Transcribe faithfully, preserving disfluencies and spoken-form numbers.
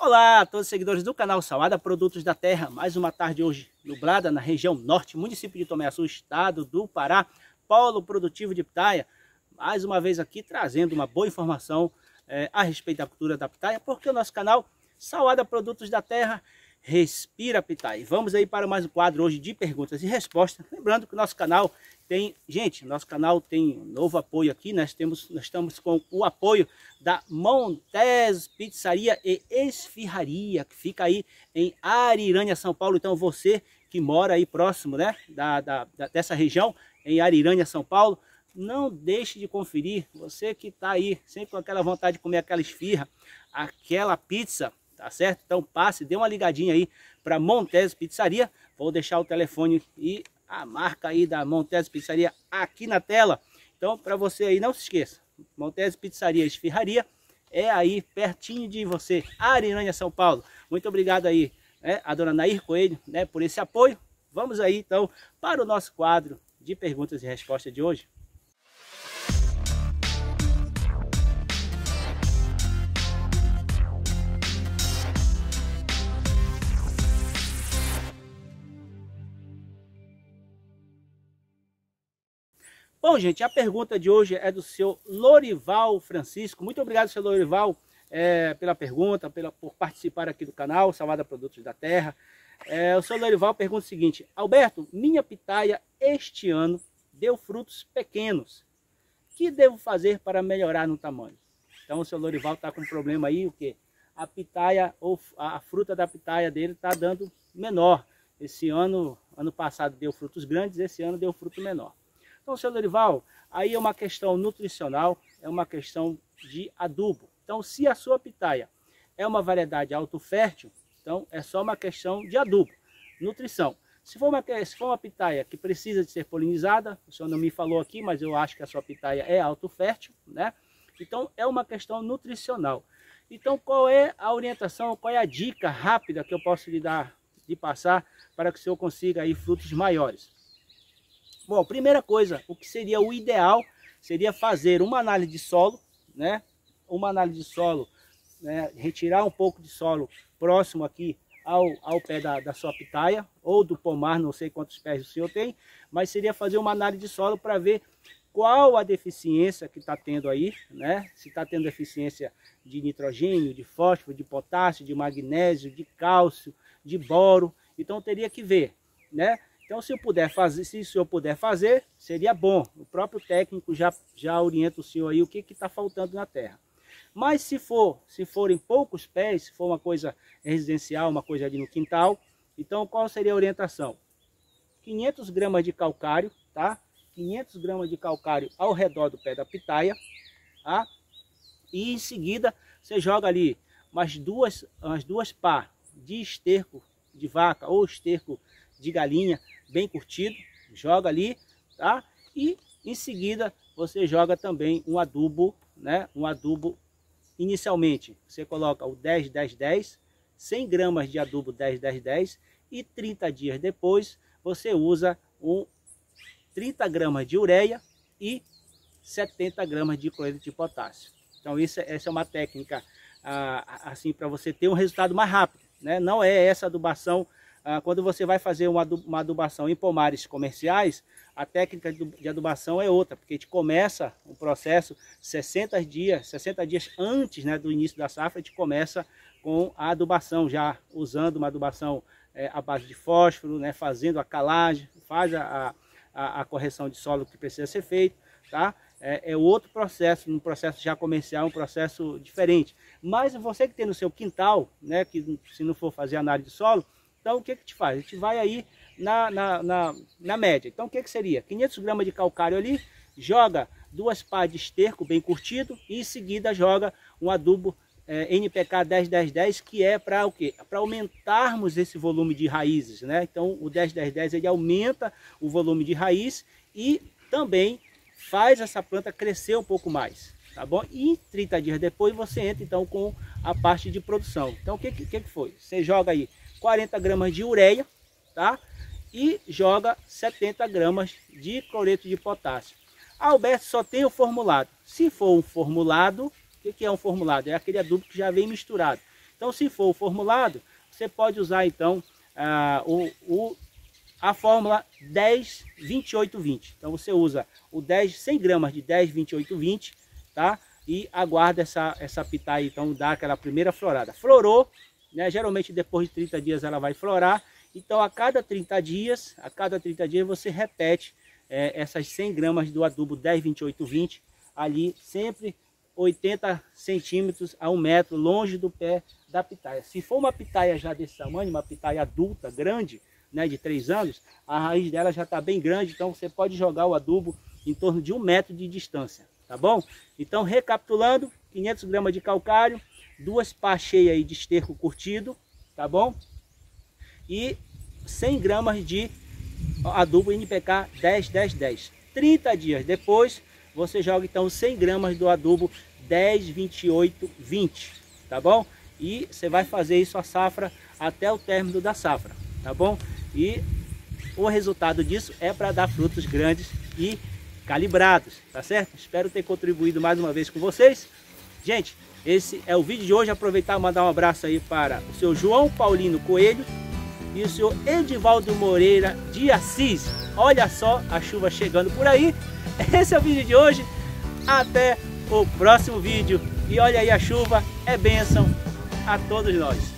Olá a todos os seguidores do canal Sawada Produtos da Terra. Mais uma tarde hoje nublada na região norte, município de Tomé-Açu, estado do Pará, polo produtivo de pitaia. Mais uma vez aqui trazendo uma boa informação é, a respeito da cultura da pitaia, porque o nosso canal Sawada Produtos da Terra respira pitaia. Vamos aí para mais um quadro hoje de perguntas e respostas. Lembrando que o nosso canal tem, gente, nosso canal tem um novo apoio aqui. Nós temos, nós estamos com o apoio da Montes Pizzaria e Esfirraria, que fica aí em Ariranha, São Paulo. Então você que mora aí próximo, né, da, da, da dessa região em Ariranha, São Paulo, não deixe de conferir. Você que está aí sempre com aquela vontade de comer aquela esfirra, aquela pizza, tá certo? Então passe, dê uma ligadinha aí para Montes Pizzaria. Vou deixar o telefone e a marca aí da Montes Pizzaria aqui na tela. Então para você aí, não se esqueça, Montes Pizzaria e Esfirraria é aí pertinho de você, Ariranha, São Paulo. Muito obrigado aí, né, a dona Nair Coelho, né, por esse apoio. Vamos aí então para o nosso quadro de perguntas e respostas de hoje. Bom, gente, a pergunta de hoje é do senhor Lorival Francisco. Muito obrigado, senhor Lorival, é, pela pergunta, pela, por participar aqui do canal Sawada Produtos da Terra. É, o senhor Lorival pergunta o seguinte: Alberto, minha pitaia este ano deu frutos pequenos. O que devo fazer para melhorar no tamanho? Então, o senhor Lorival está com um problema aí, o quê? A pitaia, ou a fruta da pitaia dele está dando menor. Esse ano, ano passado deu frutos grandes, esse ano deu fruto menor. Então, senhor Lorival, aí é uma questão nutricional, é uma questão de adubo. Então, se a sua pitaia é uma variedade autofértil, então é só uma questão de adubo, nutrição. Se for uma, se for uma pitaia que precisa de ser polinizada, o senhor não me falou aqui, mas eu acho que a sua pitaia é autofértil, né? Então, é uma questão nutricional. Então, qual é a orientação, qual é a dica rápida que eu posso lhe dar, de passar, para que o senhor consiga aí frutos maiores? Bom, primeira coisa, o que seria o ideal seria fazer uma análise de solo, né? Uma análise de solo, né? Retirar um pouco de solo próximo aqui ao, ao pé da, da sua pitaia, ou do pomar, não sei quantos pés o senhor tem, mas seria fazer uma análise de solo para ver qual a deficiência que está tendo aí, né? Se está tendo deficiência de nitrogênio, de fósforo, de potássio, de magnésio, de cálcio, de boro. Então teria que ver, né? Então, se eu puder fazer, se o senhor puder fazer, seria bom. O próprio técnico já, já orienta o senhor aí o que está faltando na terra. Mas se for, se forem poucos pés, se for uma coisa residencial, uma coisa ali no quintal, então qual seria a orientação? quinhentos gramas de calcário, tá? quinhentos gramas de calcário ao redor do pé da pitaia, tá? E em seguida você joga ali umas duas, umas duas pá de esterco de vaca ou esterco de galinha, bem curtido, joga ali, tá? E em seguida você joga também um adubo, né? Um adubo inicialmente. Você coloca o dez dez dez, cem gramas de adubo dez dez dez e trinta dias depois você usa um trinta gramas de ureia e setenta gramas de cloreto de potássio. Então isso, essa é uma técnica ah, assim para você ter um resultado mais rápido, né? Não é essa adubação. Quando você vai fazer uma adubação em pomares comerciais, a técnica de adubação é outra, porque a gente começa o processo sessenta dias, sessenta dias antes, né, do início da safra. A gente começa com a adubação, já usando uma adubação é, à base de fósforo, né, fazendo a calagem, faz a, a, a correção de solo que precisa ser feito, tá? É, é outro processo, um processo já comercial, um processo diferente. Mas você que tem no seu quintal, né, que se não for fazer análise de solo, então o que que te faz? A gente vai aí na, na, na, na média. Então o que que seria? quinhentos gramas de calcário ali, joga duas pá de esterco bem curtido e em seguida joga um adubo é, N P K dez dez dez, que é para o quê? Para aumentarmos esse volume de raízes, né? Então o dez dez dez ele aumenta o volume de raiz e também faz essa planta crescer um pouco mais, tá bom? E trinta dias depois você entra então com a parte de produção. Então o que que, que foi? Você joga aí quarenta gramas de ureia, tá? E joga setenta gramas de cloreto de potássio. Alberto, só tem o formulado. Se for um formulado, o que que é um formulado? É aquele adubo que já vem misturado. Então, se for o formulado, você pode usar então a, o, o, a fórmula dez, vinte e oito, vinte. Então você usa o dez, cem gramas de dez, vinte e oito, vinte, tá? E aguarda essa, essa pitaia então dar aquela primeira florada. Florou, né? Geralmente depois de trinta dias ela vai florar. Então a cada trinta dias, a cada trinta dias você repete é, essas cem gramas do adubo dez, vinte e oito, vinte, ali sempre oitenta centímetros a um metro longe do pé da pitaia. Se for uma pitaia já desse tamanho, uma pitaia adulta, grande, né, de três anos, a raiz dela já está bem grande, então você pode jogar o adubo em torno de um metro de distância, tá bom? Então, recapitulando, quinhentos gramas de calcário, duas pá cheias aí de esterco curtido, tá bom? E cem gramas de adubo N P K dez, dez, dez. trinta dias depois, você joga então cem gramas do adubo dez, vinte e oito, vinte, tá bom? E você vai fazer isso a safra até o término da safra, tá bom? E o resultado disso é para dar frutos grandes e calibrados, tá certo? Espero ter contribuído mais uma vez com vocês. Gente, esse é o vídeo de hoje. Aproveitar e mandar um abraço aí para o seu João Paulino Coelho e o senhor Edivaldo Moreira de Assis. Olha só a chuva chegando por aí. Esse é o vídeo de hoje, até o próximo vídeo. E olha aí, a chuva é bênção a todos nós.